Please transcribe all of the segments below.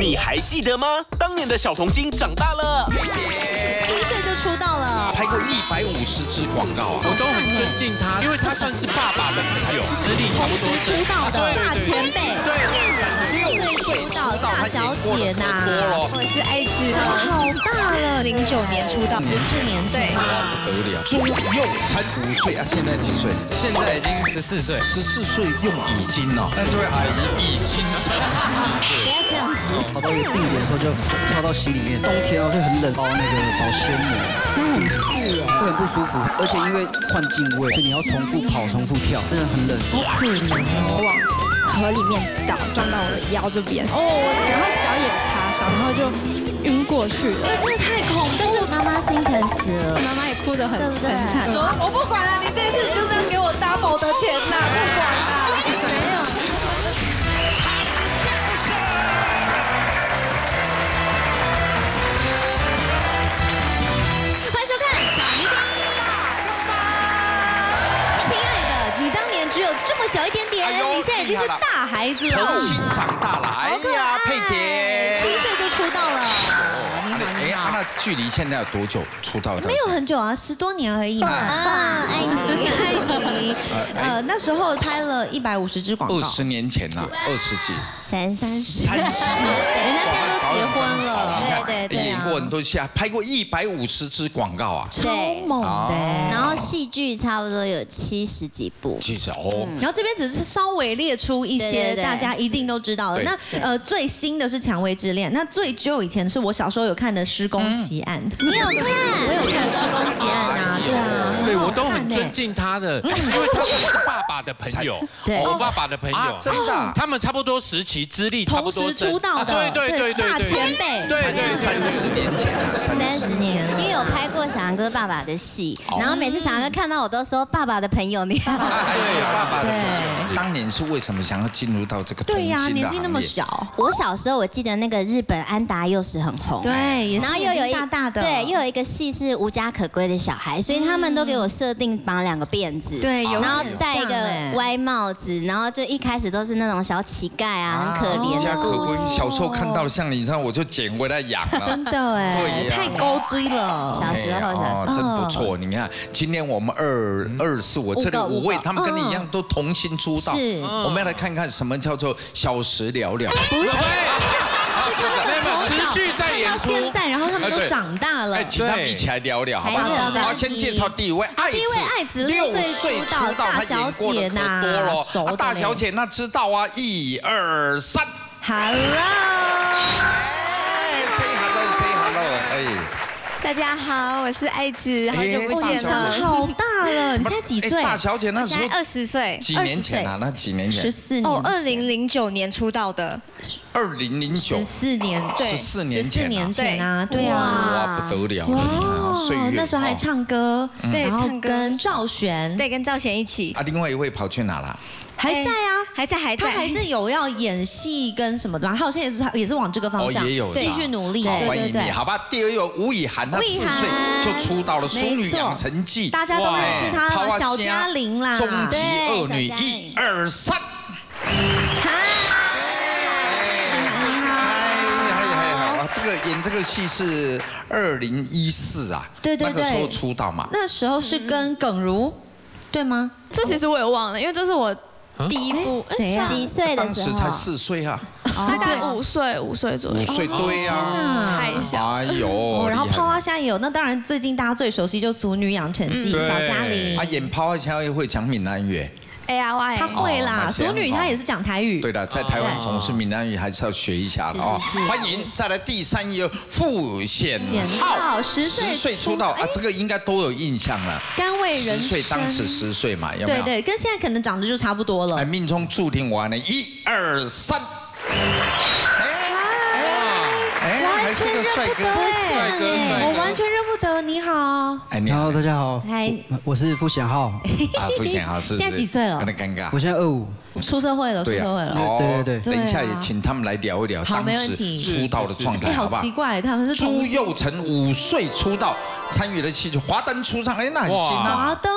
你还记得吗？当年的小童星长大了，7岁就出道了，拍过150支广告啊！我都很尊敬他，因为他算是爸爸的朋友，资历差不多。出道的大前辈，6岁出道大小姐呐！我是爱子，长好大了，09年出道，14年前，不得了。朱佑才5岁啊，现在几岁？现在已经14岁，14岁用已经哦，但这位阿姨已经不要这样子，跑到一个定点的时候就跳到溪里面，冬天啊会很冷，包那个保鲜膜，那很刺啊，会很不舒服，而且因为换镜位，所以你要重复跑、重复跳，真的很冷。好可怜哦，往河里面倒，撞到我的腰这边，哦，然后脚也擦伤，然后就晕过去了。真的太恐怖，但是妈妈心疼死了，妈妈也哭得很惨，说我不管了，你这次就是要给我double的钱啦，不管啦。 只有这么小一点点，你现在已经是大孩子了，童星长大了，哎呀，佩姐7岁就出道了，你好你好。那距离现在有多久出道？没有很久啊，10多年而已嘛。啊，爱你爱你。那时候拍了150支广告。20年前呐，20几。30。人家现在都结婚了，对对对。演过很多戏啊，拍过150支广告啊，超猛的。然后戏剧差不多有70几部。然后这边只是稍微列出一些大家一定都知道的。那最新的是《蔷薇之恋》，那最久以前是我小时候有看的《施工奇案》。你有看？我有看《施工奇案》啊，对啊。对，我都很尊敬他的，因为他们是爸爸的朋友，我爸爸的朋友，真的，他们差不多时期，资历差不多，同时出道的，对对对，大前辈，对对，30年前啊，30年，因为有拍过小杨哥爸爸的戏，然后每次小杨哥看到我都说爸爸的朋友你好。 对，当年是为什么想要进入到这个？对呀，年纪那么小。我小时候我记得那个日本安达佑时很红，对，然后又有一大大的，对，又有一个戏是无家可归的小孩，所以他们都给我设定绑2个辫子，对，然后戴一个歪帽子，然后就一开始都是那种小乞丐啊，很可怜。无家可归，小时候看到像你这样，我就捡回来养了。真的哎，太高追了。小时候，真不错。你看，今天我们24，我这里5位，他们跟你一样都童星出道，是，我们要来看看什么叫做小时了了。不是，持续在演出，现在，然后他们都长大了，请他们一起来聊聊，好不好？好，先介绍第一位，爱子，6岁出道，她演过的可多了，大小姐那知道啊，1、2、3 ，Hello，Say hello，Say hello， 哎。 大家好，我是爱子，好久不见了，好大了，你现在几岁？大小姐那时候20岁，几年前啊？那几年前？14年。哦，2009年出道的。2009。14年，对，14年前啊，对啊，哇，不得了，哇，岁月。那时候还唱歌，对，然后跟赵璇，对，跟赵璇一起。啊，另外一位跑去哪了？ 还在，他还是有要演戏跟什么的，他好像也是往这个方向继续努力。对对对，好吧。第二有吴以涵，她4岁就出道了，《淑女养成记》，大家都认识她了，小嘉玲啦，终极恶女，1、2、3。 这个演这个戏是2014啊，那个时候出道嘛，那时候是跟耿如，对吗？这其实我也忘了，因为这是我。 第一部谁啊？几岁的时候？当时才4岁啊，大概5岁左右。5岁对呀，太小。哎呦！然后泡花虾也有，那当然最近大家最熟悉就《俗女养成记》小嘉玲。啊，演泡花虾也会讲闽南语。哎呀，哇！她会啦，俗女她也是讲台语。对的，在台湾从事闽南语还是要学一下的啊。欢迎再来第3位傅显浩，10岁出道啊，这个应该都有印象了。 10岁，当时10岁嘛，有没有？对对，跟现在可能长得就差不多了。哎，命中注定完了，1、2、3。哎，还是个帅哥，帅哥，我完全认不得。你好，哎，你好，大家好，我是傅显浩。啊，傅显浩是。现在几岁了？有点尴尬。我现在25。 出社会了，对，等一下也请他们来聊一聊当时出道的状态，好不好？好奇怪，他们是朱佑成5岁出道，参与了戏剧《华灯初上》，哎，那很新啊，华灯，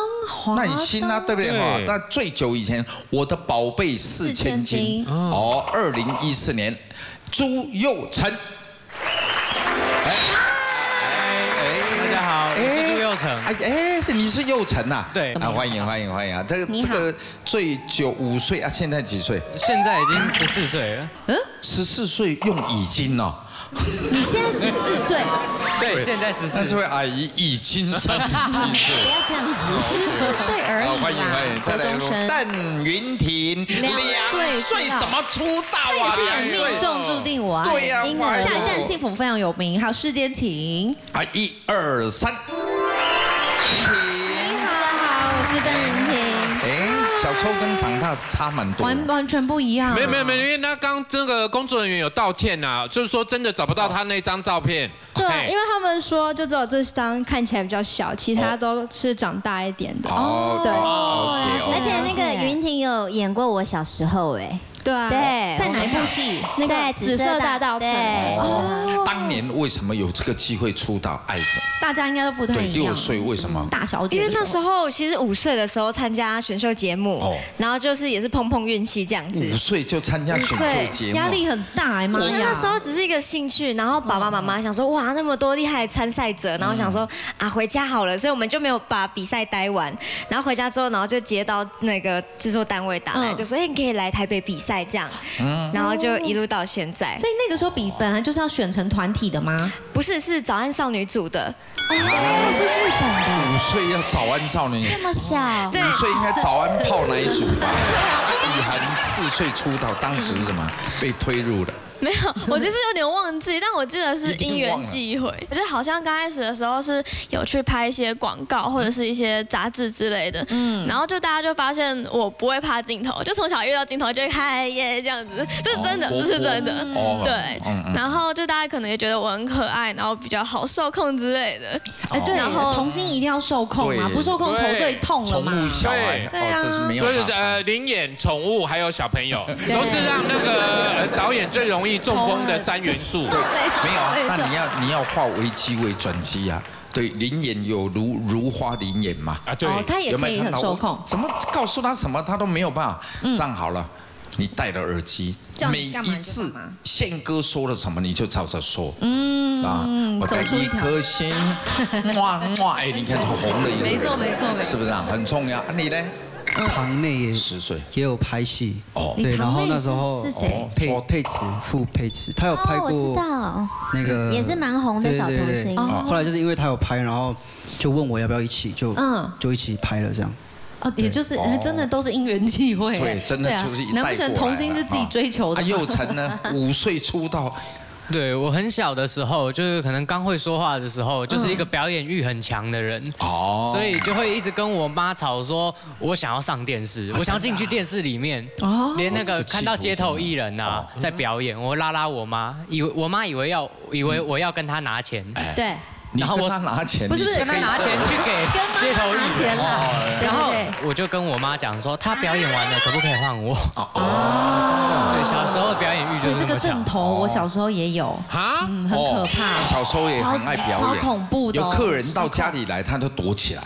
那很新啊，对不对？哈，那最久以前，《我的宝贝4000斤》，哦，2014年。朱佑成。大家好，我是朱佑成。你是佑成呐？对，啊，欢迎啊！这个最久5岁啊，现在几岁？现在已经14岁了。嗯，14岁用已经哦。 你现在14岁，对，现在14岁。那这位阿姨已经37岁，不要这样子，14岁而已。好，欢迎，再来一位邓云婷，2岁怎么出道啊？这也命中注定我啊！对呀，下一站幸福非常有名，还有世间情。啊，1、2、3。云婷，大家好，我是邓云婷。 小时候跟长大差蛮多，完全不一样。没，因为他刚那个工作人员有道歉呐，就是说真的找不到他那张照片。对，因为他们说就只有这张看起来比较小，其他都是长大一点的。哦，对，而且那个云婷有演过我小时候哎。 对啊，在哪一部戏？在《紫色大道城》。哦，当年为什么有这个机会出道？爱着大家应该都不太一样。6岁为什么？大小姐。因为那时候其实5岁的时候参加选秀节目，然后就是也是碰碰运气这样子。5岁就参加选秀节目，压力很大哎妈呀！那时候只是一个兴趣，然后爸爸妈妈想说哇那么多厉害的参赛者，然后想说啊回家好了，所以我们就没有把比赛待完。然后回家之后，然后就接到那个制作单位打来，就说哎你可以来台北比赛。 这样，然后就一路到现在。所以那个时候比本来就是要选成团体的吗？不是，是早安少女组的。哦，是日本的。5岁要早安少女，这么小？5岁应该早安泡奶组吧？以涵4岁出道，当时是什么？被推入了。 没有，我就是有点忘记，但我记得是因缘际会。我觉得好像刚开始的时候是有去拍一些广告或者是一些杂志之类的，然后就大家就发现我不会怕镜头，就从小遇到镜头就会嗨耶这样子，这是真的，这是真的，对。然后就大家可能也觉得我很可爱，然后比较好受控之类的。哎，对，然后童星一定要受控嘛，不受控头最痛了嘛。对啊，就是零演宠物还有小朋友，都是让那个导演最容易。 中风的3元素，对，没有，那你要化危机为转机啊！对，灵眼有如花灵眼嘛，啊对，他也可以很受控，怎么告诉他什么他都没有办法。这样好了，你戴了耳机，每一次宪哥说了什么你就照着说，啊，我的1颗心，哇，哎，你看红了一个，没错，是不是啊？很重要，你呢？ 堂妹也10岁，也有拍戏哦。对，然后那时候是谁？佩慈，傅佩慈，她有拍过。我知道。那个也是蛮红的小童星。后来就是因为她有拍，然后就问我要不要一起，就一起拍了这样。哦，也就是真的都是因缘际会。对，真的就是一代过来。难不成童星是自己追求的？佑成呢？5岁出道。 对我很小的时候，就是可能刚会说话的时候，就是一个表演欲很强的人，所以就会一直跟我妈吵说，我想要上电视，我想要进去电视里面，连那个看到街头艺人啊在表演，我拉我妈，我妈以为我要跟她拿钱，对。 然后我拿钱，不是跟他拿钱去给街头艺人了。然后我就跟我妈讲说，他表演完了，可不可以换我？哦，对，小时候表演欲就是这个阵头，我小时候也有啊，很可怕。小时候也很爱表演，超恐怖的。有客人到家里来，他就躲起来。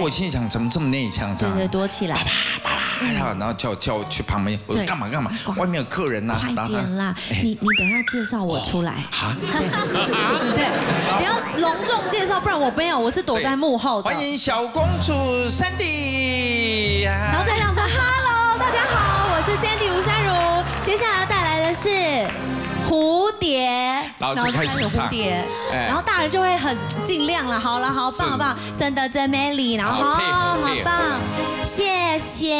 我心想，怎么这么内向？对，躲起来。然后叫去旁边，我说干嘛？外面有客人呐。快点啦，你等下介绍我出来。啊？对，你要隆重介绍，不然我没有，我是躲在幕后的。欢迎小公主 Sandy， 然后再让他 Hello， 大家好，我是 Sandy 吴姍儒，接下来带来的是。 蝴蝶，然后就开始蝴蝶，然后大人就会很尽量了。好了，好棒棒，真的真美丽，然后好棒，谢谢。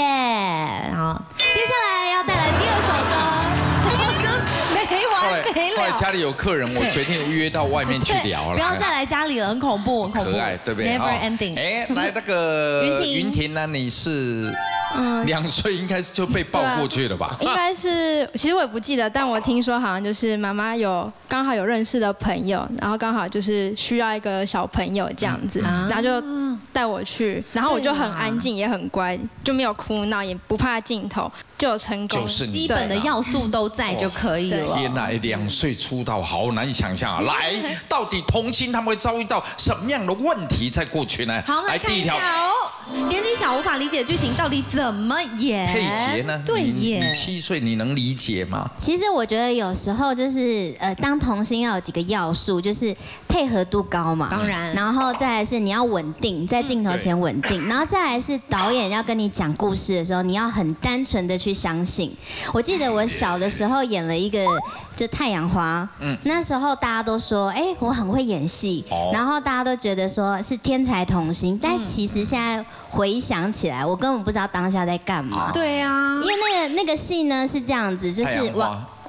好，接下来要带来第2首歌，就没完没了。后来家里有客人，我决定约到外面去聊了。不要再来家里了，很恐怖，很可爱，对不对 ？Never ending。哎，来那个云婷呢？你是？ 2岁应该就被抱过去了吧？应该是，其实我也不记得，但我听说好像就是妈妈有刚好有认识的朋友，然后刚好就是需要一个小朋友这样子，然后就带我去，然后我就很安静也很乖，就没有哭闹，也不怕镜头，就有成功，基本的要素都在就可以了。天哪，2岁出道好难想象啊！来，到底童星他们会遭遇到什么样的问题再过去呢？好，来看一下哦。年纪小无法理解剧情到底怎么演。配角呢？对演。你7岁你能理解吗？其实我觉得有时候就是当童星要有几个要素，就是配合度高嘛，当然。然后再来是你要稳定，在镜头前稳定，然后再来是导演要跟你讲故事的时候，你要很单纯的去相信。我记得我小的时候演了一个就太阳花，那时候大家都说，哎，我很会演戏，然后大家都觉得说是天才童星，但其实现在回想起来，我根本不知道当下在干嘛。对呀，因为那个戏呢是这样子，就是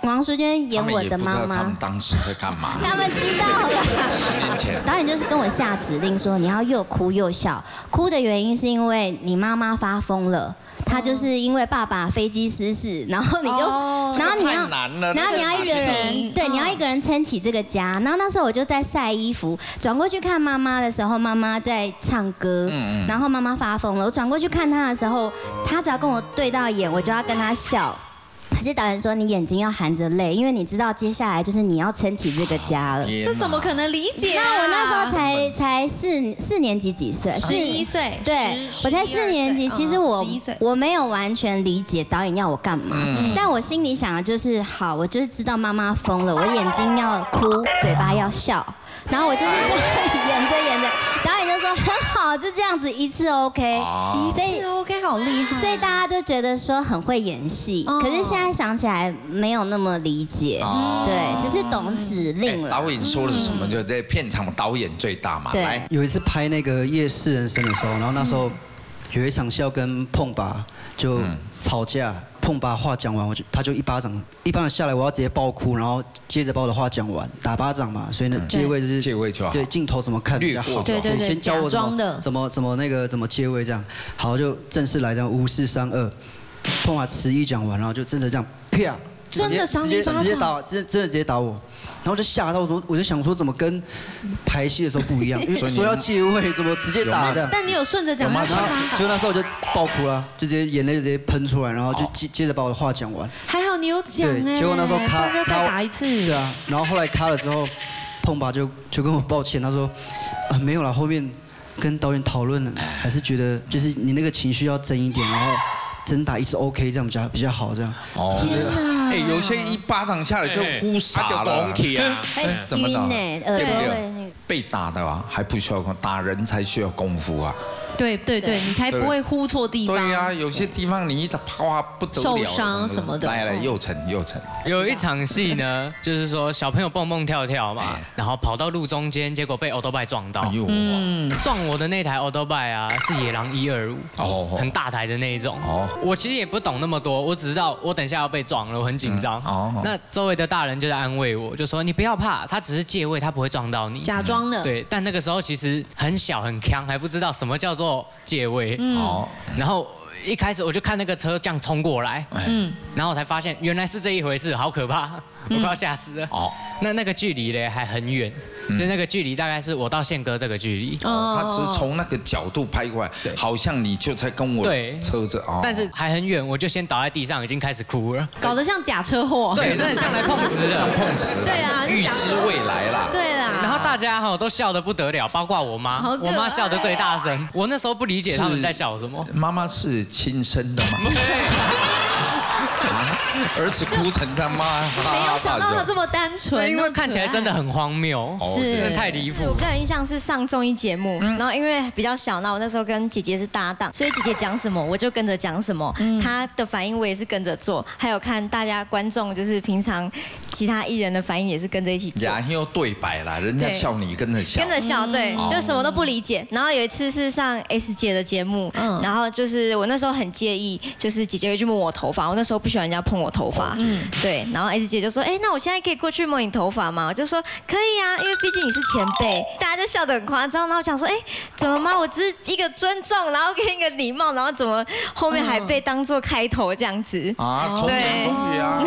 王淑娟演我的妈妈，他们当时在干嘛？他们知道了。10年前，导演就是跟我下指令说，你要又哭又笑。哭的原因是因为你妈妈发疯了。他就是因为爸爸飞机失事，然后你要一个人，对，你要一个人撑起这个家。然后那时候我就在晒衣服，转过去看妈妈的时候，妈妈在唱歌，然后妈妈发疯了。我转过去看她的时候，她只要跟我对到眼，我就要跟她笑。可是导演说你眼睛要含着泪，因为你知道接下来就是你要撑起这个家了。这怎么可能理解？那我那时候才四年级几岁？11岁。对，我才4年级。其实我没有完全理解导演要我干嘛，但我心里想的就是好，我就是知道妈妈疯了，我眼睛要哭，嘴巴要笑，然后我就是这样演着，导演就说很好，就这样子一次 OK， 所以 OK 好厉害，所以大家就觉得说很会演戏，可是现在想起来没有那么理解，对，只是懂指令了。导演说的是什么？就在片场导演最大嘛。对，有一次拍那个《夜市人生》的时候，然后那时候有一场戏要跟碰爸就吵架。碰把话讲完，他就一巴掌下来，我要直接爆哭，然后接着把我的话讲完，打巴掌嘛，所以呢接位就是接位就好，对镜头怎么看比较好，对，先教我怎么接位这样，好就正式来这样5、4、3、2，碰把词一讲完，然后就真的这样啪，直接打我，然后就吓到我就想说怎么跟排戏的时候不一样，因为说要借位怎么直接打的，但你有顺着讲吗？就那时候我就爆哭了，就直接眼泪直接喷出来，然后就接着把我的话讲完。还好你有讲哎，结果那时候再打一次。对啊，然后后来卡了之后，碰吧就跟我抱歉，他说啊没有啦，后面跟导演讨论了，还是觉得就是你那个情绪要真一点，然后。真打一次 OK， 这样比较好，这样。哦。哎，有些一巴掌下来就呼傻了。怎么打？对，被打的啊，还不需要打人，才需要功夫啊。对，你才不会呼错地方。对啊，有些地方你一打啪不得了。受伤什么的。来，又沉。有一场戏呢，就是说小朋友蹦蹦跳跳嘛，然后跑到路中间，结果被欧兜拜撞到。撞我的那台欧兜拜啊，是野狼125，很大台的那一种。我其实也不懂那么多，我只知道我等一下要被撞了，我很紧张。那周围的大人就在安慰我，就说你不要怕，他只是借位，他不会撞到你。假装的。对，但那个时候其实很小很鏘，还不知道什么叫做借位。然后一开始我就看那个车这样冲过来，然后我才发现原来是这一回事，好可怕，我快要吓死了。那个距离嘞还很远，所以那个距离大概是我到宪哥这个距离。他只是从那个角度拍过来，好像你就在跟我车子啊，但是还很远，我就先倒在地上，已经开始哭了，搞得像假车祸。对，真的像来碰瓷的，像碰瓷。对啊，预知未来啦。对啦。然后大家都笑得不得了，包括我妈，我妈笑得最大声。我那时候不理解他们在笑什么。妈妈是亲生的吗？儿子哭成他妈，没有想到他这么单纯，因为看起来真的很荒谬，是太离谱。我个人印象是上综艺节目，然后因为比较小，那我那时候跟姐姐是搭档，所以姐姐讲什么我就跟着讲什么，她的反应我也是跟着做，还有看大家观众就是平常其他艺人的反应也是跟着一起做。然后对白啦，人家笑你跟着笑，跟着笑，对，就什么都不理解。然后有一次是上 S 姐的节目，然后就是我那时候很介意，就是姐姐会去摸我头发，我那时候不喜欢人家碰我头发，对，然后 S 姐就说，哎，那我现在可以过去摸你头发吗？我就说可以啊，因为毕竟你是前辈，大家就笑得很夸张。然后我想说，哎，怎么吗？我只是一个尊重，然后跟一个礼貌，然后怎么后面还被当作开头这样子啊？童言童语啊，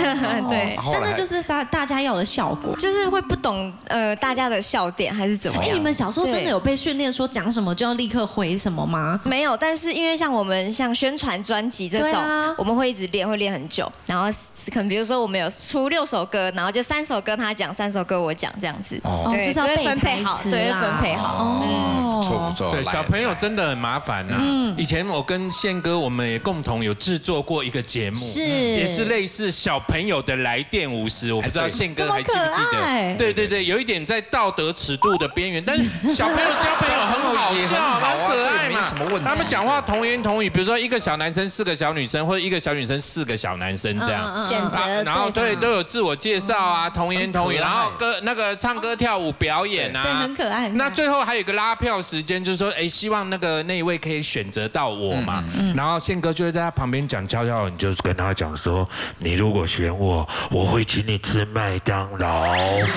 对，但那就是大家要的效果，就是会不懂大家的笑点还是怎么样？哎，你们小时候真的有被训练说讲什么就要立刻回什么吗？没有，但是因为像我们像宣传专辑这种，我们会一直练，会练。很久，然后可能比如说我们有出6首歌，然后就3首歌他讲，3首歌我讲这样子，对，就是要分配好，对，分配好。哦，不错不错。对，小朋友真的很麻烦啊。以前我跟宪哥我们也共同有制作过一个节目，是也是类似小朋友的来电50，我不知道宪哥还记不记得？对对对，有一点在道德尺度的边缘，但是小朋友交朋友很好笑，很可爱嘛，他们讲话同言同语，比如说1个小男生4个小女生，或者1个小女生4个小男生这样，选择，然后对都有自我介绍啊，同言同语，然后歌那个唱歌跳舞表演啊，对，很可爱。那最后还有一个拉票时间，就是说，哎，希望那一位可以选择到我嘛，然后宪哥就会在他旁边讲悄悄，你就跟他讲说，你如果选我，我会请你吃麦当劳，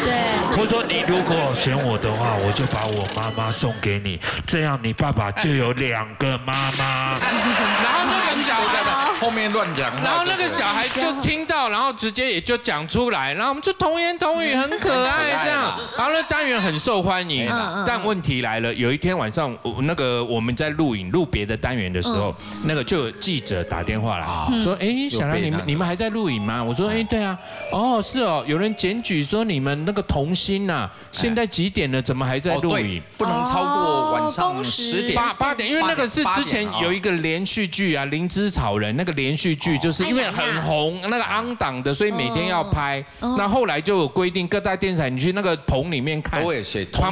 对，或者说你如果选我的话，我就把我妈妈送给你，这样你爸爸就有2个妈妈。然后那个小孩后面乱讲，然后那个小孩就听到，然后直接也就讲出来，然后我们就童言童语，很可爱这样。然后那单元很受欢迎，但问题来了，有一天晚上，我们在录别的单元的时候，就有记者打电话来，说：“哎，小兰，你们还在录影吗？”我说：“哎，对啊，哦，是哦，有人检举说你们那个童星呐，现在几点了？怎么还在录影？不能超过晚上10点、8点，因为那个是之前有一个连续剧啊，《灵芝草人》那个连续剧，就是因为很红，那个昂档的，所以每天要拍。那后来就有规定，各大电视台你去那个棚里面看，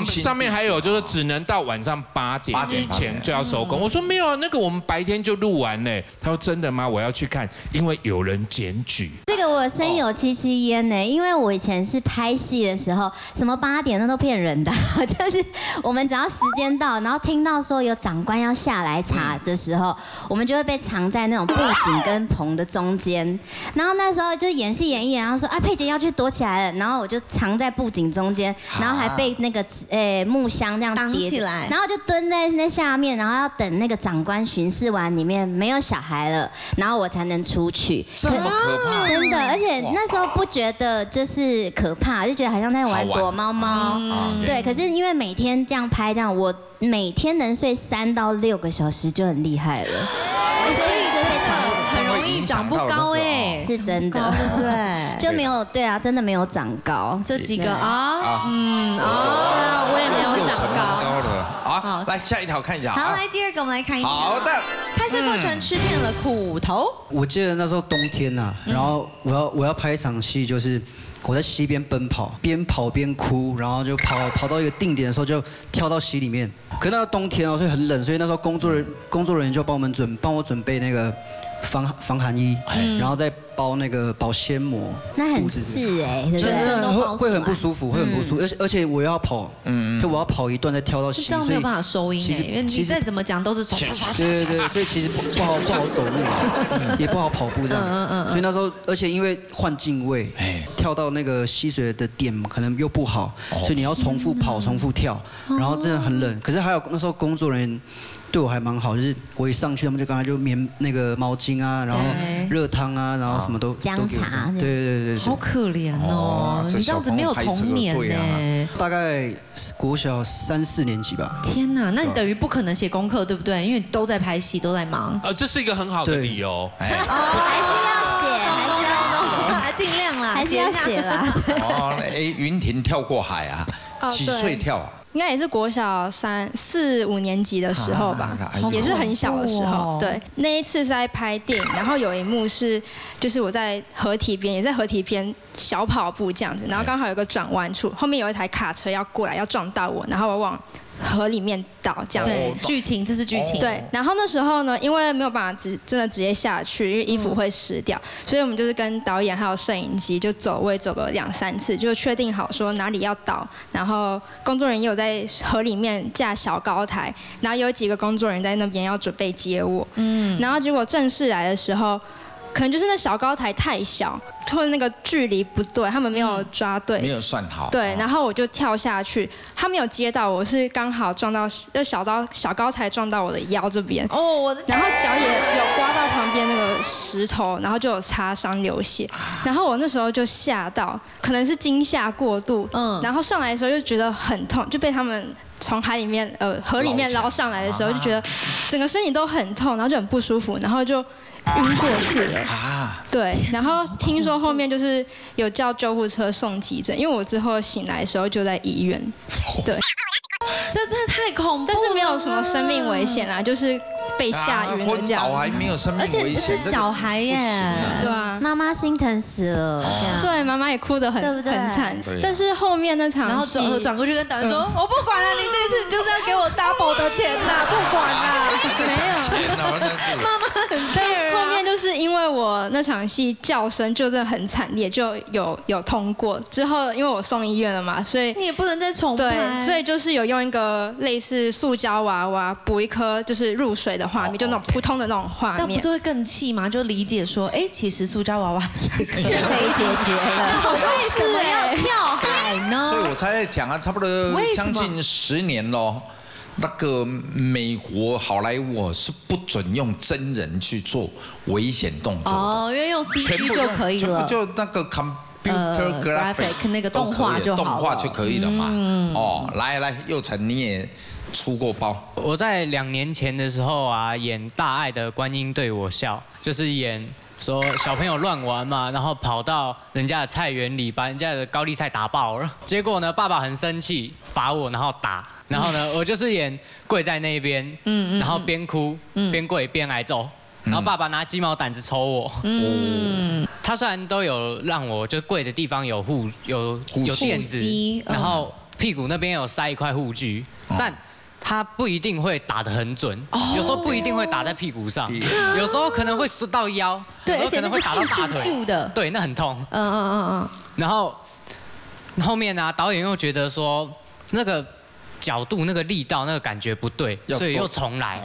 上面还有就是只能到晚上8点之前就要收工。我说没有，那个我们白天就录完嘞。他说真的吗？我要去看，因为有人检举。这个我深有戚戚焉呢，因为我以前是拍戏的时候，什么8点那都骗人的，就是我们只要时间到，然后听到说有长官要下来查的时候，我们就会被藏在那种布景跟棚的中间。然后那时候就演戏演一演，然后说啊佩姐要去躲起来了，然后我就藏在布景中间，然后还被那个木箱这样挡起来，然后就蹲在那下面，然后要等那个长官巡视完里面没有小孩了，然后我才能出去。这么可怕？真的，而且那时候不觉得就是可怕，就觉得好像在玩躲猫猫。对，可是因为每天这样拍这样，我每天能睡3到6个小时就很厉害了，所以就被藏起来。长不高哎，是真的，对，就没有，对啊，真的没有长高，这几个啊，我也没有长高。好，来下一条看一下。好，来第2个，我们来看一下。好的，拍摄过程吃遍了苦头。我记得那时候冬天呐，然后我要拍一场戏，就是我在溪边奔跑，边跑边哭，然后就跑到一个定点的时候就跳到溪里面。可是那时候冬天哦，所以很冷，所以那时候工作人员就帮我准备那个防寒衣，然后再包那个保鲜膜，那很刺哎，对不对？会很不舒服，会很不舒服，而且我要跑，就我要跑一段再跳到溪，所以没有办法收音，因为你再怎么讲都是刷刷刷。对对对，所以其实不好走路，也不好跑步这样。所以那时候，而且因为换镜位，跳到那个溪水的点可能又不好，所以你要重复跑、重复跳，然后真的很冷。可是还有那时候工作人员对我还蛮好，就是我一上去，他们就刚才就棉那个毛巾啊，然后热汤啊，然后什么都姜茶，对对对，好可怜哦，你这样子没有童年哎。大概国小3、4年级吧。天哪，那你等于不可能写功课，对不对？因为都在拍戏，都在忙。这是一个很好的理由。还是要写，尽量啦，还是要写啦。哦，云婷跳过海啊，几岁跳啊？应该也是国小3、4、5年级的时候吧，也是很小的时候。对，那一次是在拍电影，然后有一幕是，就是我在河堤边，也在河堤边小跑步这样子，然后刚好有个转弯处，后面有一台卡车要过来，要撞到我，然后我往河里面倒这样子。剧情，这是剧情。对，然后那时候呢，因为没有办法真的直接下去，因为衣服会湿掉，所以我们就是跟导演还有摄影机就走位走了2、3次，就确定好说哪里要倒，然后工作人员也有在河里面架小高台，然后有几个工作人员在那边要准备接我，然后结果正式来的时候，可能就是那小高台太小，或者那个距离不对，他们没有抓对，没有算好。对，然后我就跳下去，他没有接到我，是刚好撞到小高台撞到我的腰这边。哦，我的。然后脚也有刮到旁边那个石头，然后就有擦伤流血。然后我那时候就吓到，可能是惊吓过度，然后上来的时候就觉得很痛，就被他们从河里面捞上来的时候，就觉得整个身体都很痛，然后就很不舒服，然后就晕过去了啊！对，然后听说后面就是有叫救护车送急诊，因为我之后醒来的时候就在医院。对，这真的太恐怖了，但是没有什么生命危险啊，就是被吓晕的这样。还没有生命危险，而且是小孩耶，对啊，妈妈心疼死了。对，妈妈也哭得很惨。但是后面那场，然后转过去跟导演说：“我不管了，你这次你就是要给我 double 的钱啦，不管啦。”没有，妈妈很对。后面就是因为我那场戏叫声就真的很惨烈，就有通过之后，因为我送医院了嘛，所以你也不能再重拍，所以就是有用一个类似塑胶娃娃补一颗就是入水。 的画面就那种普通的那种画面，但不是会更气吗？就理解说，哎，其实塑胶娃娃也可以解决了。好像为什么要跳海呢？所以我才在讲啊，差不多将近10年咯。那个美国好莱坞是不准用真人去做危险动作哦，因为用 CG 就可以了，就那个 computer graphic 那个动画就好了，动画就可以了嘛。哦，来，侑承你也。 出过包。我在2年前的时候啊，演大爱的观音对我笑，就是演说小朋友乱玩嘛，然后跑到人家的菜园里，把人家的高丽菜打爆了。结果呢，爸爸很生气，罚我，然后打。然后呢，我就是演跪在那边，然后边哭边跪边挨揍。然后爸爸拿鸡毛掸子抽我。他虽然都有让我就跪的地方有垫子，然后屁股那边有塞一块护具，但 他不一定会打得很准，有时候不一定会打在屁股上，有时候可能会射到腰，对，而且那个打到大腿，对，那很痛。然后后面呢，导演又觉得说那个角度、那个力道、那个感觉不对，所以又重来。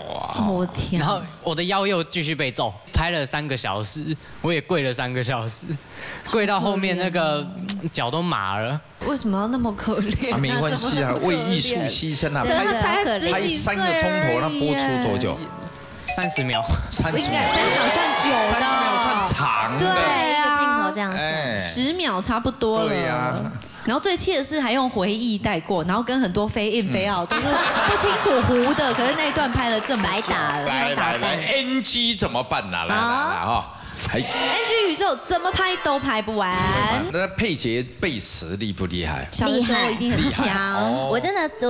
我天！然后我的腰又继续被揍，拍了3个小时，我也跪了3个小时，跪到后面那个脚都麻了。 为什么要那么可怜？没关系啊，为艺术牺牲啊！拍3个钟头，那播出多久？30秒。30秒算久的。30秒算长的。对啊，镜头这样算，10秒差不多了。对呀。然后最气的是还用回忆带过，然后跟很多非 in 非 out 都是不清楚糊的，可是那一段拍了这么白打了。来 ，NG 怎么办啊？来哈。 NG 宇宙怎么拍都拍不完。那佩杰背词厉不厉害？厉害，一定很强。我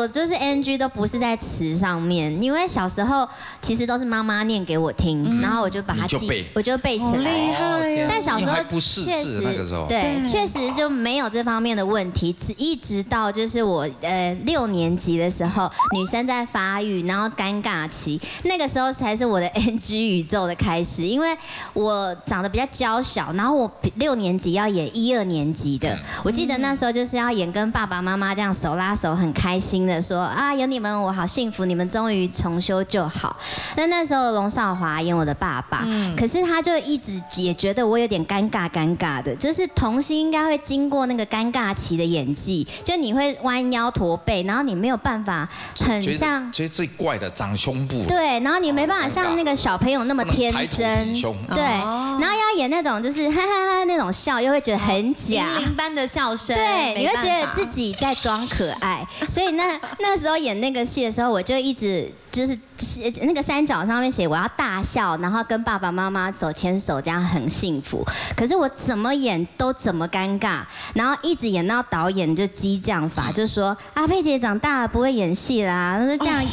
就是 NG 都不是在词上面，因为小时候其实都是妈妈念给我听，然后我就把它记，我就背起来。厉害。但小时候确实对，确实就没有这方面的问题。一直到就是我6年级的时候，女生在发育，然后尴尬期，那个时候才是我的 NG 宇宙的开始，因为我 长得比较娇小，然后我6年级要演1、2年级的，我记得那时候就是要演跟爸爸妈妈这样手拉手，很开心的说啊，有你们我好幸福，你们终于重修就好。那时候龙少华演我的爸爸，可是他就一直也觉得我有点尴尬的，就是童星应该会经过那个尴尬期的演技，就你会弯腰驼背，然后你没有办法很像，其实最怪的长胸部，对，然后你没办法像那个小朋友那么天真，对。 然后要演那种就是哈哈 哈那种笑，又会觉得很假，银铃般的笑声，对，你会觉得自己在装可爱。所以那时候演那个戏的时候，我就一直就是那个3角上面写我要大笑，然后跟爸爸妈妈手牵手，这样很幸福。可是我怎么演都怎么尴尬，然后一直演到导演就激将法，就说啊佩姐长大了不会演戏啦，就这样。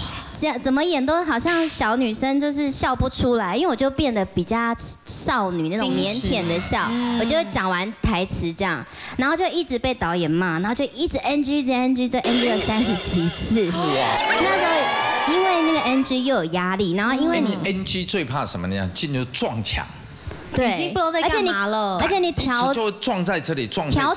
怎么演都好像小女生，就是笑不出来，因为我就变得比较少女那种腼腆的笑，我就讲完台词这样，然后就一直被导演骂，然后就一直 NG 了37次。那时候因为那个 NG 又有压力，然后因为你 NG 最怕什么呢？进入撞墙。 对，已经不知道在干嘛了。而且你调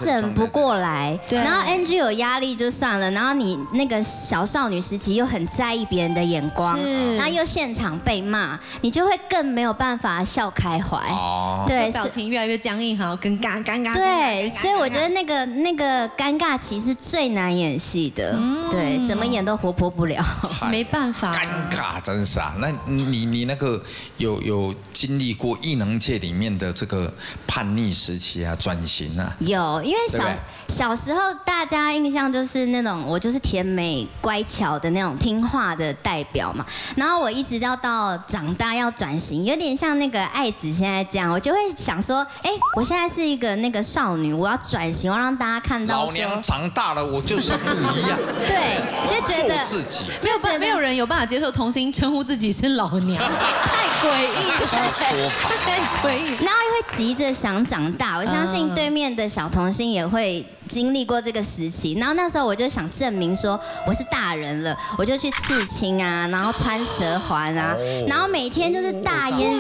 整不过来，然后 NG 有压力就算了，然后你那个小少女时期又很在意别人的眼光，然后又现场被骂，你就会更没有办法笑开怀。哦，对，表情越来越僵硬，好跟尴尬。对，所以我觉得那个尴尬期是最难演戏的，对，怎么演都活泼不了，没办法。尴尬真是啊，那你那个有经历过艺能界里？里面的这个叛逆时期啊、转型啊？有，因为小时候大家印象就是那种我就是甜美乖巧的那种听话的代表嘛。然后我一直要到长大要转型，有点像那个爱子现在这样，我就会想说，哎，我现在是一个那个少女，我要转型，我要让大家看到。老娘长大了，我就是不一样。对，就觉得自己没有人有办法接受同性称呼自己是老娘，太诡异了。说法太诡异。然后又会急着想长大，我相信对面的小童星也会经历过这个时期。然后那时候我就想证明说我是大人了，我就去刺青啊，然后穿蛇环啊，然后每天就是大烟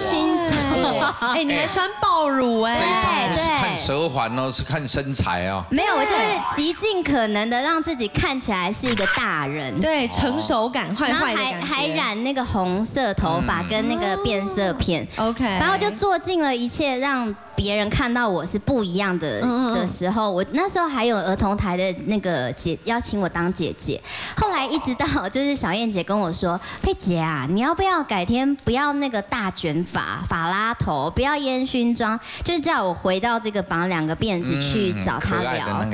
熏妆。哎，你还穿爆乳哎？对，不是看蛇环哦，是看身材哦。没有，我就是极尽可能的让自己看起来是一个大人。对，成熟感坏的感觉。还染那个红色头发跟那个变色片。OK。然后就做尽了一切让别人看到我是不一样的时候，我那时候还有儿童台的那个姐邀请我当姐姐，后来一直到就是小燕姐跟我说，佩姐啊，你要不要改天不要那个大卷发、法拉头，不要烟熏妆，就是叫我回到这个绑两个辫子去找她聊。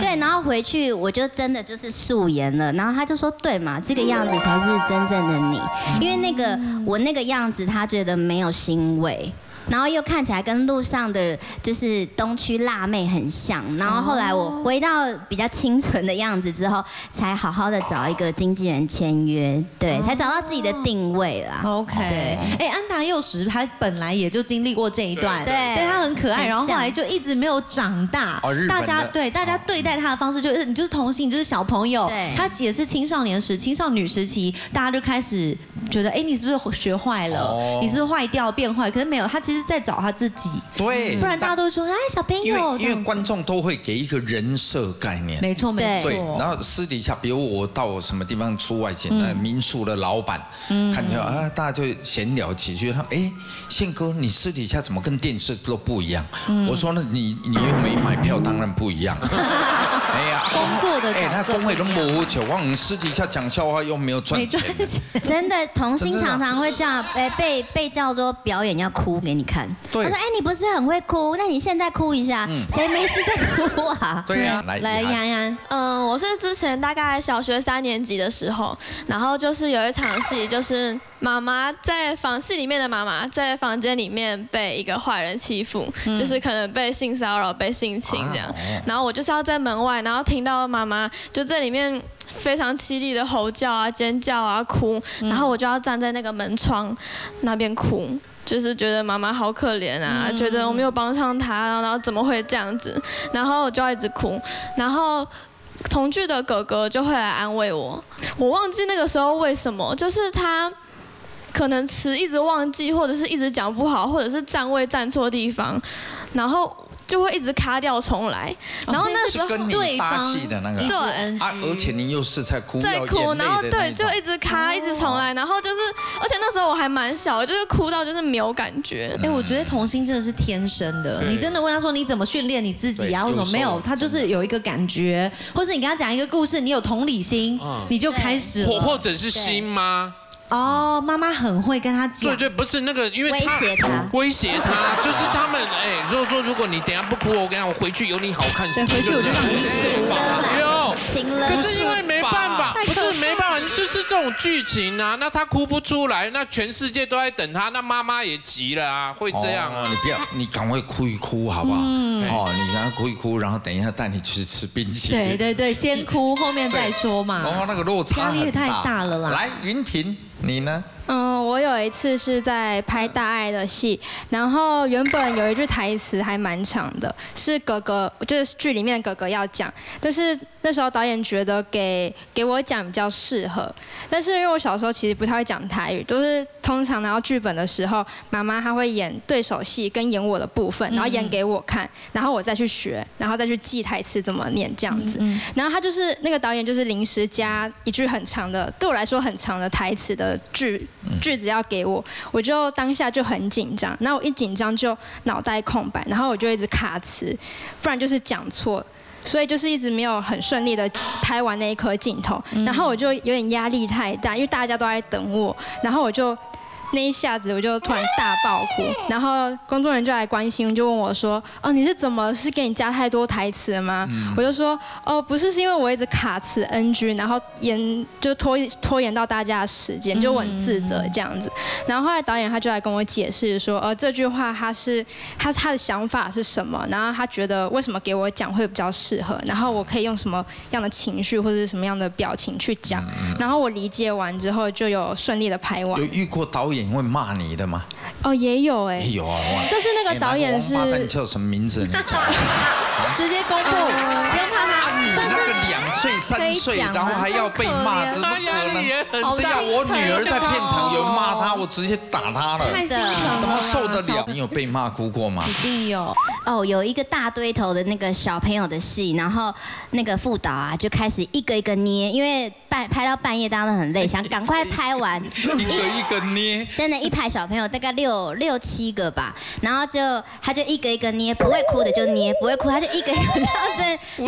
对，然后回去我就真的就是素颜了，然后她就说，对嘛，这个样子才是真正的你，因为那个我那个样子，她觉得没有腥味。然后又看起来跟路上的就是东区辣妹很像，然后后来我回到比较清纯的样子之后，才好好的找一个经纪人签约，对，才找到自己的定位啦。OK， 哎，安达幼时她本来也就经历过这一段，对，她很可爱，然后后来就一直没有长大。大家对待她的方式就是你就是童星，你就是小朋友。她也是青少年时、青少女时期，大家就开始觉得，哎，你是不是学坏了？你是不是坏掉变坏？可是没有，她其实在找他自己，对，不然大家都会说，哎，小朋友，因为观众都会给一个人设概念，没错没错。对，然后私底下，比如我到什么地方出外景，民宿的老板，看到啊，大家就闲聊几句，他哎，宪哥，你私底下怎么跟电视都不一样？我说那你又没买票，当然不一样。哎呀，工作的哎，他工会都模糊球，我们私底下讲笑话又没有赚钱，真的，童星常常会这样，被叫做表演要哭给你。我说哎，你不是很会哭？那你现在哭一下，谁没事在哭啊？对呀，来洋洋，我是之前大概小学3年级的时候，然后就是有一场戏，就是妈妈在房戏里面的妈妈在房间里面被一个坏人欺负，就是可能被性骚扰、被性侵这样，然后我就是要在门外，然后听到妈妈就在里面非常凄厉的吼叫啊、尖叫啊、哭，然后我就要站在那个门窗那边哭。就是觉得妈妈好可怜啊，觉得我没有帮上她，然后怎么会这样子？然后我就要一直哭，然后同剧的哥哥就会来安慰我。我忘记那个时候为什么，就是他可能词一直忘记，或者是一直讲不好，或者是站位站错地方，然后就会一直卡掉重来。然后那时候对方对啊，而且您又是在哭，然后对，就一直卡，一直重来，然后就是，而且那时候我还蛮小，就是哭到就是没有感觉。哎，我觉得童星真的是天生的，你真的问他说你怎么训练你自己啊，或者没有，他就是有一个感觉，或是你跟他讲一个故事，你有同理心，你就开始了，或者是心吗？哦，妈妈很会跟他讲。对对，不是那个，因为威胁他，就是他们哎，如果你等下不哭，我跟你讲，我回去有你好看。对，回去我就让你醒了，醒了。可是因为没办法，不是没办法，就是这种剧情啊，那他哭不出来，那全世界都在等他，那妈妈也急了啊，会这样啊。你不要，你赶快哭一哭好不好？哦，你赶快哭一哭，然后等一下带你去吃冰淇淋。对对对，先哭后面再说嘛。哦，那个落差压力也太大了啦。来，云婷。你呢？我有一次是在拍大爱的戏，然后原本有一句台词还蛮长的，是哥哥，就是剧里面的哥哥要讲，但是那时候导演觉得给我讲比较适合，但是因为我小时候其实不太会讲台语，就是通常拿到剧本的时候，妈妈她会演对手戏跟演我的部分，然后演给我看，然后我再去学，然后再去记台词怎么念这样子，然后他就是那个导演就是临时加一句很长的，对我来说很长的台词的句子要给我，我就当下就很紧张，然后我一紧张就脑袋空白，然后我就一直卡词，不然就是讲错，所以就是一直没有很顺利的拍完那一颗镜头，然后我就有点压力太大，因为大家都在等我，然后我就那一下子我就突然大爆哭，然后工作人员就来关心，就问我说：“哦，你是怎么是给你加太多台词了吗？”我就说：“哦，不是，是因为我一直卡词 NG， 然后就拖延到大家的时间，就我很自责这样子。”然后后来导演他就来跟我解释说：“这句话他的想法是什么？然后他觉得为什么给我讲会比较适合？然后我可以用什么样的情绪或者是什么样的表情去讲？”然后我理解完之后就有顺利的拍完。有遇过导演会骂你的吗？哦，也有哎，也有啊。但是那个导演是，你叫什么名字？直接公布，不用怕他。你那个2岁3岁，然后还要被骂，怎么可能？这样我女儿在片场有骂他，我直接打他了，怎么受得了？你有被骂哭过吗？一定有。哦，有一个大堆头的那个小朋友的戏，然后那个副导啊就开始一个一个捏，因为拍到半夜大家都很累，想赶快拍完。一个一个捏，真的，一排小朋友大概6、7个吧，然后他就一个一个捏，不会哭的就捏，不会哭他就一个一个，然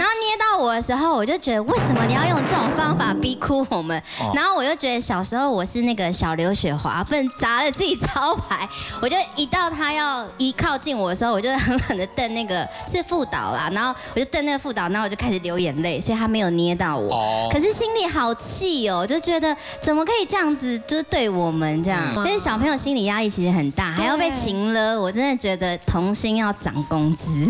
后捏到我的时候，我就觉得为什么你要用这种方法逼哭我们？然后我就觉得小时候我是那个小刘雪华，不能砸了自己招牌，我就一到他要一靠近我的时候，我就狠狠的瞪那个是副导啦，然后我就瞪那个副导，然后我就开始流眼泪，所以他没有捏到我，可是心里好气哦，就觉得怎么可以这样子，就是对我们这样。但是小朋友心理压力其实很大，还要被情勒，我真的觉得童星要涨工资。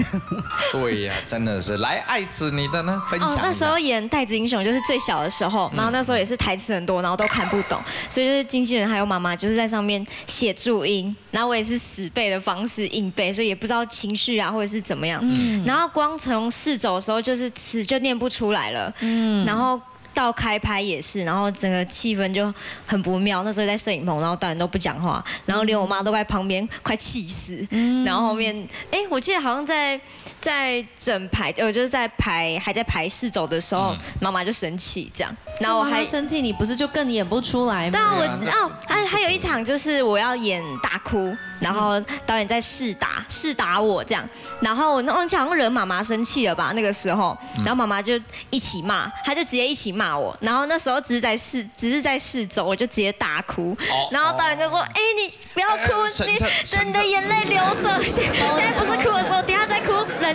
对呀，真的是。来，爱子你的呢？分享。哦，那时候演《袋子英雄》就是最小的时候，然后那时候也是台词很多，然后都看不懂，所以就是经纪人还有妈妈就是在上面写注音，然后我也是死背的方式硬背，所以也不知道情绪啊。或者是怎么样，然后光从试走的时候就是词就念不出来了，然后到开拍也是，然后整个气氛就很不妙。那时候在摄影棚，然后导演都不讲话，然后连我妈都在旁边快气死。然后后面，哎，我记得好像在整排，就是在排还在排试走的时候，妈妈就生气这样，然后我还生气，你不是就更演不出来吗？但我知道，还有一场就是我要演大哭，然后导演在试打我这样，然后我忘记好像惹妈妈生气了吧那个时候，然后妈妈就一起骂，她就直接一起骂我，然后那时候只是在试走，我就直接大哭，然后导演就说：“哎，你不要哭，你的眼泪流着，现在不是哭的时候，等下再哭，忍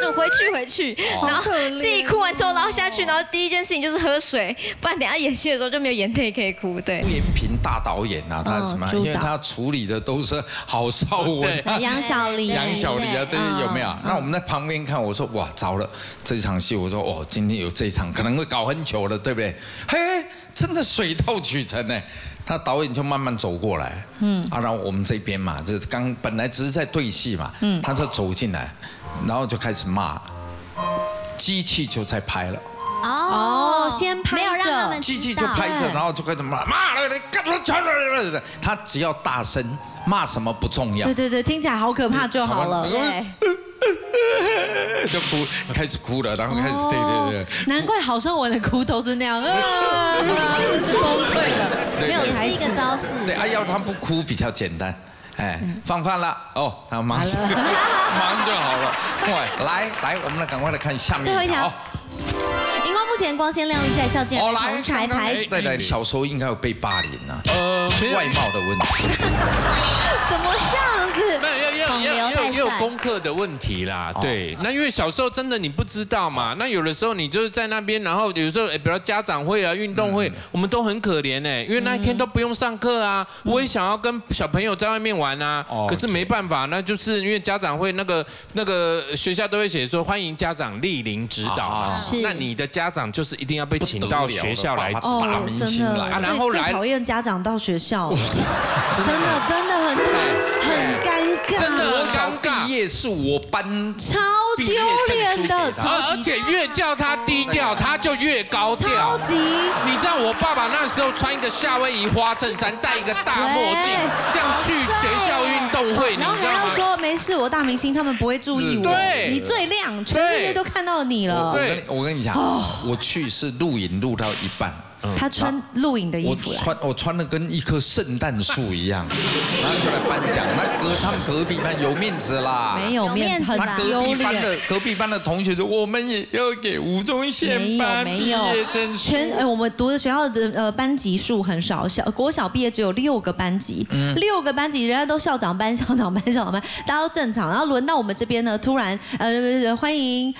住，回去。”然后自己哭完之后，然后下去，然后第一件事情就是喝水，不然等下演戏的时候就没有眼泪可以哭。对，吴延平大导演啊，他什么？因为他处理的都是。 郝邵文、杨小黎啊，这些有没有？那我们在旁边看，我说哇，糟了，这场戏，我说哦，今天有这一场，可能会搞很久了，对不对？嘿，真的水到渠成呢。他导演就慢慢走过来，然后我们这边嘛，这刚本来只是在对戏嘛，他就走进来，然后就开始骂，机器就在拍了。 哦，先拍着，机器就拍着，然后就开始骂了，干嘛传了？他只要大声骂什么不重要。对对对，听起来好可怕就好了。就哭，开始哭了，然后开始对。难怪郝邵文的哭都是那样，崩溃了。没有，也是一个招式。对，要他不哭比较简单。 哎，放饭了哦，他忙就好了。来，我们来赶快来看下面最后一条。荧光幕前光鲜亮丽，在校竟然同才排挤。对，小时候应该有被霸凌啊，外貌的问题。怎么这样子？也有功课的问题啦。对，那因为小时候真的你不知道嘛，那有的时候你就是在那边，然后有时候比如家长会啊、运动会，我们都很可怜哎，因为那一天都不用上课啊。我也想要跟小朋友在外面玩。 玩啊，可是没办法，那就是因为家长会那个学校都会写说欢迎家长莅临指导，那你的家长就是一定要被请到学校来，大明星来，然后来讨厌家长到学校，真的很尴尬，真的很尴尬。毕业是我班超丢脸的，而且越叫他低调，他就越高调，超级。你知道我爸爸那时候穿一个夏威夷花衬衫，戴一个大墨镜，这样去学。 学校运动会，然后还要说没事，我大明星，他们不会注意我。你最亮，全世界都看到你了。我跟你讲，我去是录影录到一半，他穿录影的衣服，我穿的跟一棵圣诞树一样，然后就来颁奖。他们隔壁班有面子啦，没有面子，他隔壁班的同学说，我们也要给吴宗宪颁毕业证书。我们读的学校的班级数很少，国小毕业只有6个班级，6个班级人家都校长班、校长班，大家都正常。然后轮到我们这边呢，突然欢迎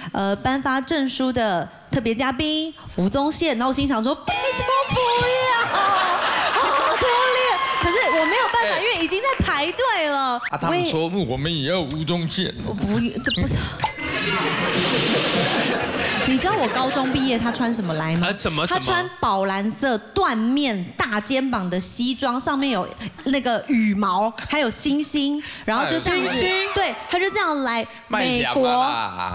颁发证书的特别嘉宾吴宗宪，然后我心想说，拜托不要，好丢脸。可是我没有办法，因为已经在排队了。啊，他们说我们也要吴宗宪。我不，这不是。你知道我高中毕业他穿什么来吗？他穿宝蓝色缎面大肩膀的西装，上面有那个羽毛，还有星星，然后就这样子，对，他就这样来美国。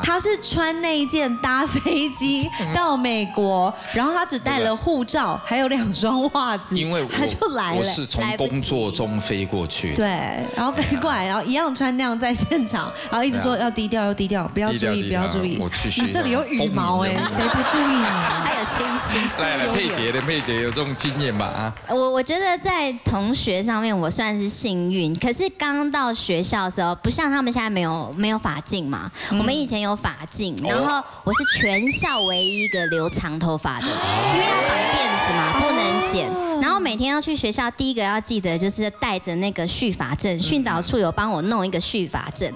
他是穿那一件搭飞机到美国，然后他只带了护照，还有2双袜子，因为他就来了。我是从工作中飞过去，对，然后飞过来，然后一样穿那样在现场，然后一直说要低调，要低调，不要注意，不要注意。你这里有羽毛。哎，谁不注意啊？还有星星。来，佩姐有这种经验吧？啊，我觉得在同学上面我算是幸运，可是刚到学校的时候，不像他们现在没有发镜嘛，我们以前有发镜，然后我是全校唯一一个留长头发的，因为要绑辫子嘛，不能剪。然后每天要去学校，第一个要记得就是带着那个续发证，训导处有帮我弄一个续发证。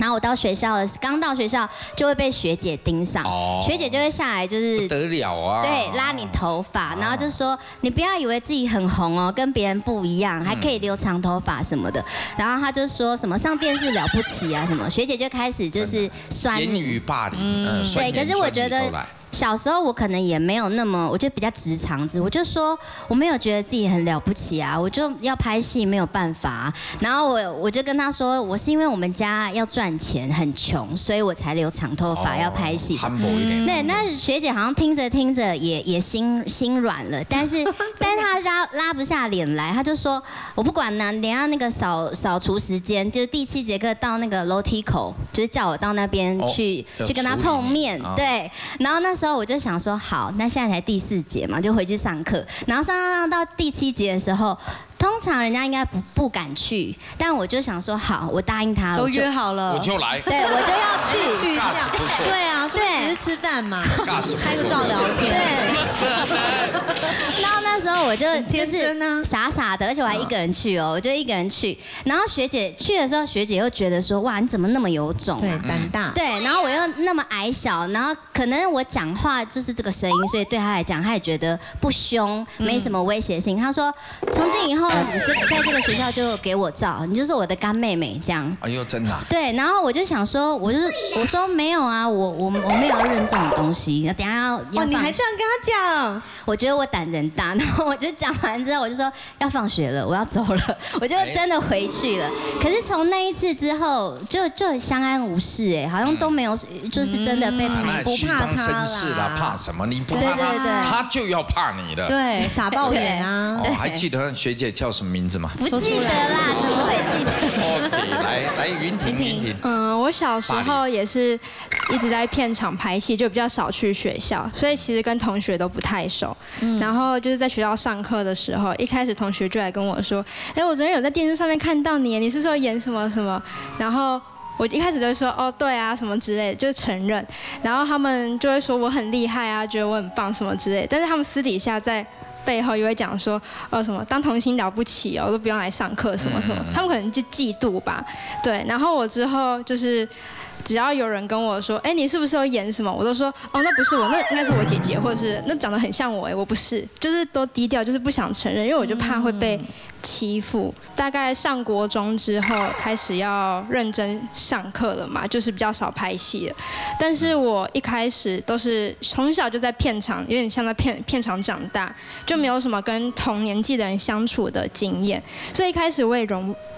然后我到学校了，刚到学校就会被学姐盯上，学姐就会下来就是不得了啊，对，拉你头发，然后就说你不要以为自己很红哦，跟别人不一样，还可以留长头发什么的。然后她就说什么上电视了不起啊什么，学姐就开始就是酸你，言语霸凌，对，可是我觉得。小时候我可能也没有那么，我就比较直肠子，我就说我没有觉得自己很了不起啊，我就要拍戏没有办法、啊。然后我就跟他说，我是因为我们家要赚钱很穷，所以我才留长头发要拍戏。对，那学姐好像听着听着也心软了，但是她拉不下脸来，她就说我不管呢、啊，等下那个扫除时间，就是第7节课到那个楼梯口，就是叫我到那边去跟她碰面，对，然后那时候。之后我就想说好，那现在才第4节嘛，就回去上课。然后上到第7节的时候，通常人家应该不敢去，但我就想说好，我答应他了，都约好了，我就来，对，我就要去。对啊，对，只是吃饭嘛，拍个照聊天。对。然后那时候我就是傻傻的，而且我还一个人去哦，我就一个人去。然后学姐去的时候，学姐又觉得说哇，你怎么那么有种、啊？对，胆大。对，然后我又那么矮小，然后可能我讲。话就是这个声音，所以对他来讲，他也觉得不凶，没什么威胁性。他说：“从今以后，你在这个学校就给我照，你就是我的干妹妹这样。”哎呦，真的。对，然后我就想说，我说没有啊，我没有要认这种东西。等下要你还这样跟他讲？我觉得我胆子很大，然后我就讲完之后，我就说要放学了，我要走了，我就真的回去了。可是从那一次之后，就相安无事哎，好像都没有，就是真的被排不怕他了。是啦，怕什么？你不怕他，他就要怕你的。对，傻爆眼啊！哦，还记得那学姐叫什么名字吗？不记得啦，怎么会记得 ？OK， 来，云婷。我小时候也是一直在片场拍戏，就比较少去学校，所以其实跟同学都不太熟。然后就是在学校上课的时候，一开始同学就来跟我说：“哎，我昨天有在电视上面看到你，你是说演什么什么？”然后。我一开始就会说哦对啊什么之类的，就是承认，然后他们就会说我很厉害啊，觉得我很棒什么之类的，但是他们私底下在背后也会讲说什么当童星了不起哦，都不用来上课什么什么，他们可能就嫉妒吧，对。然后我之后就是只要有人跟我说哎你是不是有演什么，我都说哦那不是我，那应该是我姐姐，或者是那长得很像我哎，我不是，就是都低调，就是不想承认，因为我就怕会被。欺负，大概上国中之后开始要认真上课了嘛，就是比较少拍戏了。但是我一开始都是从小就在片场，有点像在片场长大，就没有什么跟同年纪的人相处的经验，所以一开始我也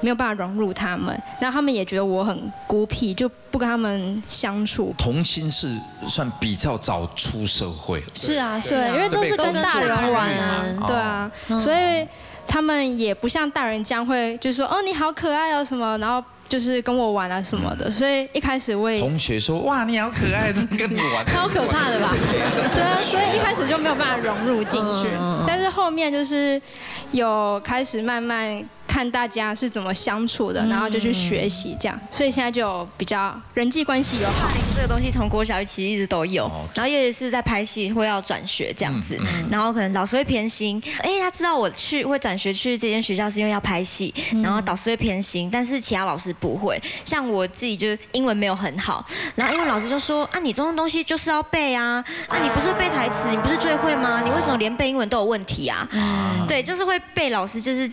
没有办法融入他们，然后他们也觉得我很孤僻，就不跟他们相处。童星是算比较早出社会了，是啊，是，因为都是跟大人玩啊，对啊，所以。他们也不像大人这样会，就是说哦你好可爱哦什么，然后就是跟我玩啊什么的，所以一开始我也同学说哇你好可爱，跟你玩，超可怕的吧？对啊，所以一开始就就没有办法融入进去。但是后面就是有开始慢慢看大家是怎么相处的，然后就去学习这样，所以现在就比较人际关系友好。这个东西从国小其实一直都有，然后也是在拍戏会要转学这样子，然后可能老师会偏心，哎，他知道我去会转学去这间学校是因为要拍戏，然后导师会偏心，但是其他老师不会。像我自己就是英文没有很好，然后英文老师就说啊，你中文东西就是要背啊，啊你不是背台词，你不是最会吗？你为什么连背英文都有问题啊？对，就是会被老师就是。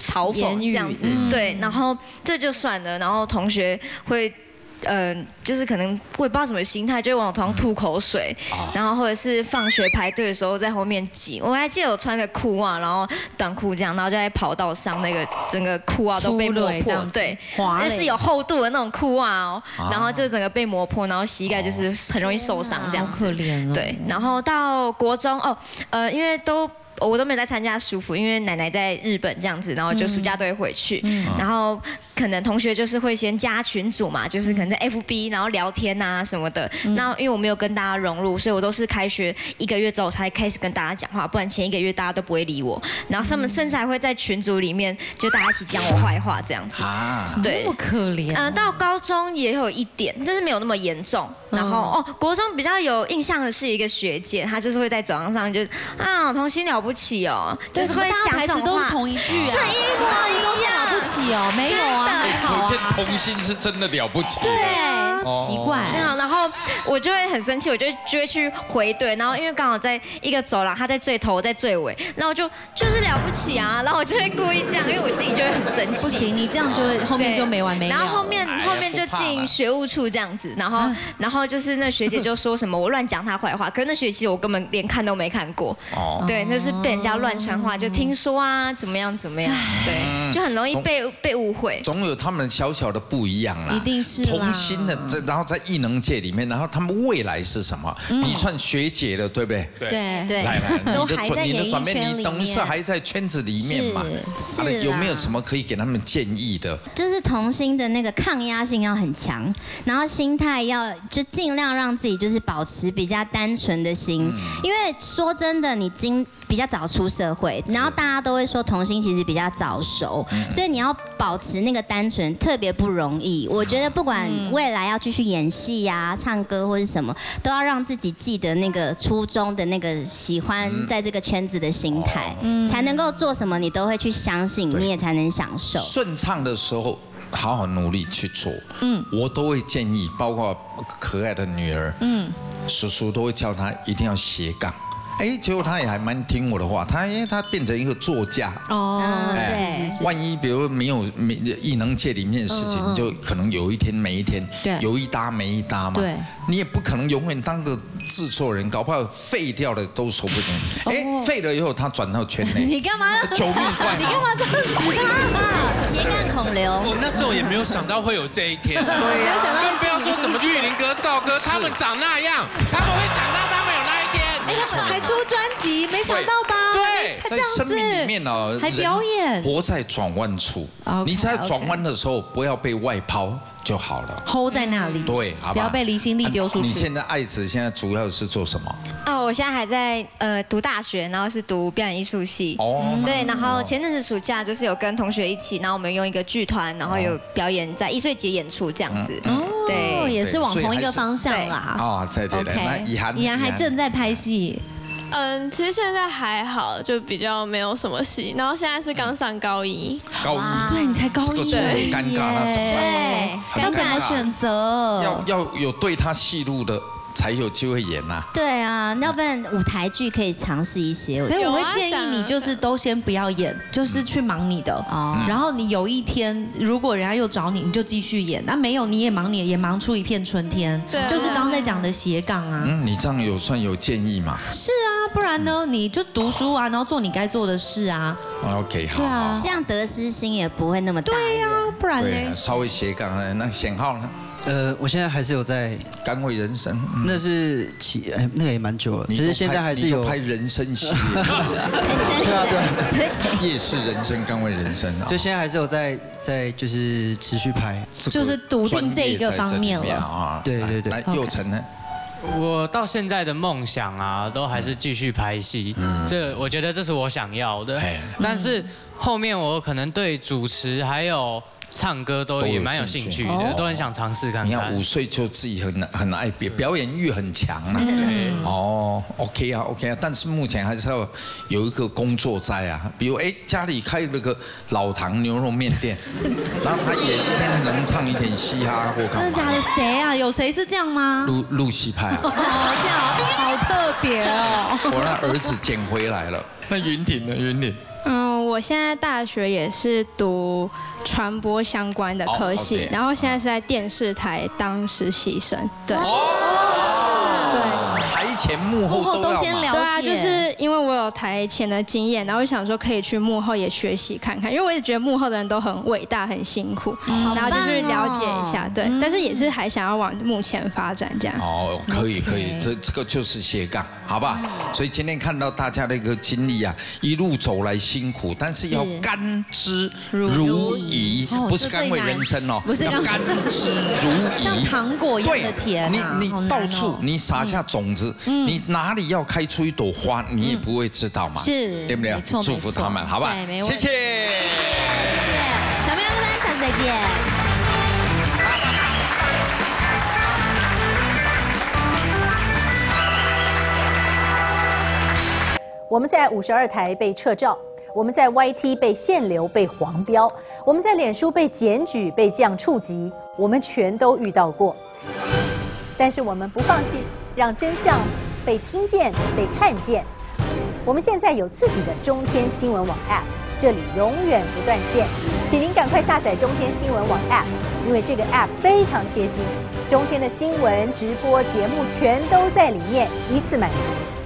嘲讽这样子，对，然后这就算了，然后同学会，就是可能我也不知道什么心态，就会往我头上吐口水，然后或者是放学排队的时候在后面挤，我还记得我穿个裤袜，然后短裤这样，然后就在跑道上那个整个裤袜都被磨破，对，那是有厚度的那种裤袜哦，然后就整个被磨破，然后膝盖就是很容易受伤这样子，可怜，对，然后到国中哦，因为都。我都没有在参加暑辅，因为奶奶在日本这样子，然后就暑假都会回去，然后可能同学就是会先加群组嘛，就是可能在 FB 然后聊天啊什么的。那因为我没有跟大家融入，所以我都是开学一个月之后才开始跟大家讲话，不然前一个月大家都不会理我。然后他们甚至还会在群组里面就大家一起讲我坏话这样子。对，那么可怜。到高中也有一点，但是没有那么严重。然后国中比较有印象的是一个学姐，她就是会在走廊上就啊同性了不起哦，就是会讲这种话，都是同一句啊，就一模一样，了不起哦，没有啊，可见童心是真的了不起，对，奇怪。然后我就会很生气，我就会去回怼，然后因为刚好在一个走廊，他在最头，我在最尾，然后就是了不起啊，然后我就会故意这样，因为我自己就会很生气，不行，你这样就会后面就没完没了。然后后面就进学务处这样子，然后就是那学姐就说什么我乱讲她坏话，可是那学期我根本连看都没看过，对，那是。被人家乱传话，就听说啊，怎么样怎么样，对，就很容易被误会。总有他们小小的不一样啦，一定是同心的，然后在艺能界里面，然后他们未来是什么？你算学姐了，对不对？对，来，都还在演艺圈里面，你等于是还在圈子里面嘛？是，有没有什么可以给他们建议的？就是童心的那个抗压性要很强，然后心态要就尽量让自己就是保持比较单纯的心，因为说真的，你比较早出社会，然后大家都会说童心其实比较早熟，所以你要保持那个单纯，特别不容易。我觉得不管未来要继续演戏呀、唱歌或是什么，都要让自己记得那个初衷的那个喜欢在这个圈子的心态，才能够做什么你都会去相信，你也才能享受。顺畅的时候。好好努力去做，我都会建议，包括可爱的女儿，叔叔都会叫她一定要斜杠，结果她也还蛮听我的话，因为她变成一个作家，对，万一比如没有艺能界里面的事情，就可能有一天没一天，有一搭没一搭嘛，对，你也不可能永远当个制作人，搞不好废掉了都说不定，废了以后他转到圈内，你干嘛？救命！你干嘛这样指他？斜杠孔刘，我那时候也没有想到会有这一天，对呀，更不要说什么玉林哥、赵哥，他们长那样，他们会想到他们有那一天。他们还出专辑，没想到吧？对，他这样子，生命里面呢，还表演，活在转弯处。你在转弯的时候，不要被外抛就好了 ，hold 在那里，对，不要被离心力丢出去。你现在爱子现在主要是做什么？我现在还在读大学，然后是读表演艺术系。对，然后前阵子暑假就是有跟同学一起，然后我们用一个剧团，然后有表演在艺穗节演出这样子。对，也是往同一个方向啦。对。那以涵还正在拍戏。其实现在还好，就比较没有什么戏。然后现在是刚上高一，对你才高一，对，尴尬那怎么办？要怎么选择？要有对他戏路的。才有机会演呐。对啊，要不然舞台剧可以尝试一些。所以我会建议你就是都先不要演，就是去忙你的。然后你有一天如果人家又找你，你就继续演。那没有你也忙你，也忙出一片春天。对，就是刚刚在讲的斜杠啊。你这样算有建议嘛？是啊，不然呢你就读书啊，然后做你该做的事啊。OK， 好。对啊，这样得失心也不会那么大。对呀，不然呢？稍微斜杠呢，那显浩呢？我现在还是有在甘为人生，那是那个也蛮久了，其实现在还是有拍人生系列，对，夜市人生、甘为人生，就现在还是有在就是持续拍，就是笃定这一个方面了，对。那佑成呢？我到现在的梦想啊，都还是继续拍戏，这我觉得这是我想要的。但是后面我可能对主持还有唱歌都也蛮有兴趣的，都很想尝试看看。你看5岁就自己很爱表演欲很强啊。对。哦 ，OK 啊 ，OK 啊，但是目前还是要有一个工作在啊，比如家里开了个老唐牛肉面店，然后他也能唱一点嘻哈或干嘛。真的假的？谁啊？有谁是这样吗？露西派啊。哦，这样好特别哦。我那儿子捡回来了。那云顶呢？云顶。我现在大学也是读传播相关的科系，然后现在是在电视台当实习生。对，对，台前幕后都先了解。对啊，就是因为我有台前的经验，然后想说可以去幕后也学习看看，因为我也觉得幕后的人都很伟大、很辛苦，然后就是了解一下。对，但是也是还想要往幕前发展这样。哦，可以可以，这个就是斜杠，好吧？所以今天看到大家的一个经历啊，一路走来辛苦。但是要甘之如饴，不是甘为人生哦，要甘之如饴，像糖果一样的甜。你到处你撒下种子，你哪里要开出一朵花，你也不会知道嘛，是，对不对？祝福他们，好吧？谢谢，谢谢，小朋友们，下次再见。我们在52台被撤照。我们在 YT 被限流、被黄标，我们在脸书被检举、被降触及，我们全都遇到过。但是我们不放弃，让真相被听见、被看见。我们现在有自己的中天新闻网 App， 这里永远不断线，请您赶快下载中天新闻网 App， 因为这个 App 非常贴心，中天的新闻、直播节目全都在里面，一次满足。